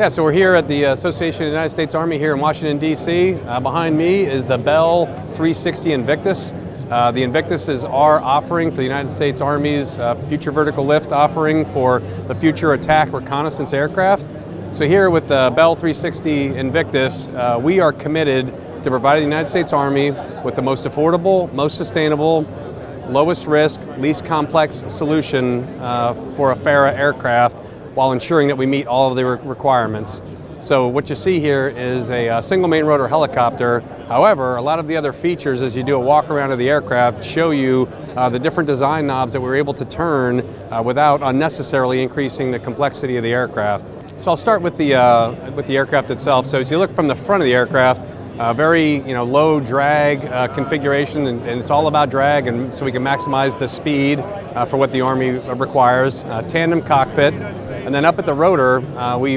Yeah, so we're here at the Association of the United States Army here in Washington, D.C. Behind me is the Bell 360 Invictus. The Invictus is our offering for the United States Army's future vertical lift offering for the future attack reconnaissance aircraft. So here with the Bell 360 Invictus, we are committed to providing the United States Army with the most affordable, most sustainable, lowest risk, least complex solution for a FARA aircraft, while ensuring that we meet all of the requirements. So what you see here is a single main rotor helicopter. However, a lot of the other features as you do a walk around of the aircraft show you the different design knobs that we were able to turn without unnecessarily increasing the complexity of the aircraft. So I'll start with the aircraft itself. So as you look from the front of the aircraft, very low drag configuration, and it's all about drag, and so we can maximize the speed for what the Army requires. Tandem cockpit, and then up at the rotor we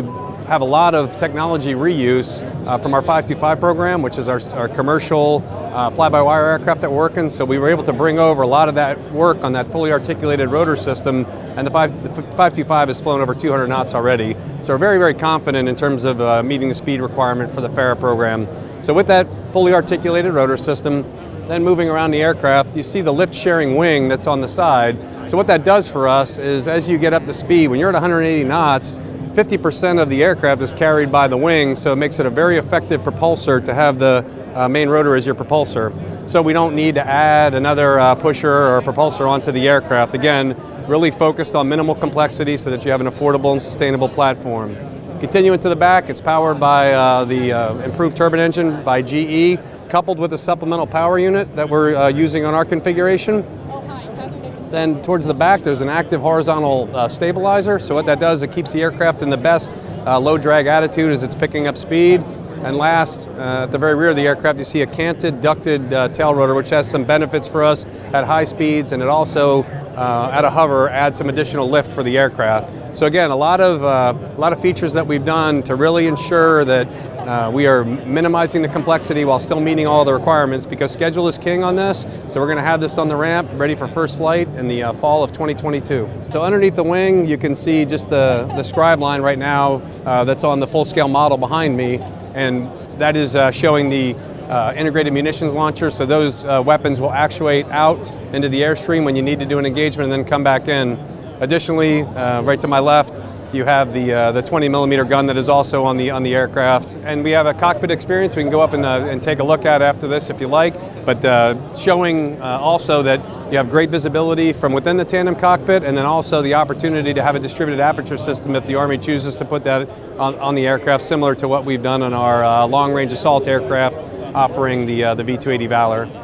have a lot of technology reuse from our 525 program, which is our commercial fly-by-wire aircraft that we're working. So we were able to bring over a lot of that work on that fully articulated rotor system, and the 525 has flown over 200 knots already. So we're very, very confident in terms of meeting the speed requirement for the FARA program. So with that fully articulated rotor system, then moving around the aircraft, you see the lift sharing wing that's on the side. So what that does for us is as you get up to speed, when you're at 180 knots, 50% of the aircraft is carried by the wing, so it makes it a very effective propulsor to have the main rotor as your propulsor. So we don't need to add another pusher or propulsor onto the aircraft. Again, really focused on minimal complexity so that you have an affordable and sustainable platform. Continuing to the back, it's powered by the improved turbine engine by GE, coupled with a supplemental power unit that we're using on our configuration. Then towards the back, there's an active horizontal stabilizer. So what that does, it keeps the aircraft in the best low drag attitude as it's picking up speed. And last, at the very rear of the aircraft, you see a canted, ducted tail rotor, which has some benefits for us at high speeds, and it also, at a hover, adds some additional lift for the aircraft. So again, a lot of features that we've done to really ensure that we are minimizing the complexity while still meeting all the requirements, because schedule is king on this. So we're going to have this on the ramp ready for first flight in the fall of 2022. So underneath the wing you can see just the scribe line right now that's on the full-scale model behind me, and that is showing the integrated munitions launcher. So those weapons will actuate out into the airstream when you need to do an engagement and then come back in. Additionally, right to my left, you have the 20mm gun that is also on the aircraft, and we have a cockpit experience we can go up and take a look at after this if you like. But showing also that you have great visibility from within the tandem cockpit, and then also the opportunity to have a distributed aperture system if the Army chooses to put that on the aircraft, similar to what we've done on our long-range assault aircraft offering the V-280 Valor.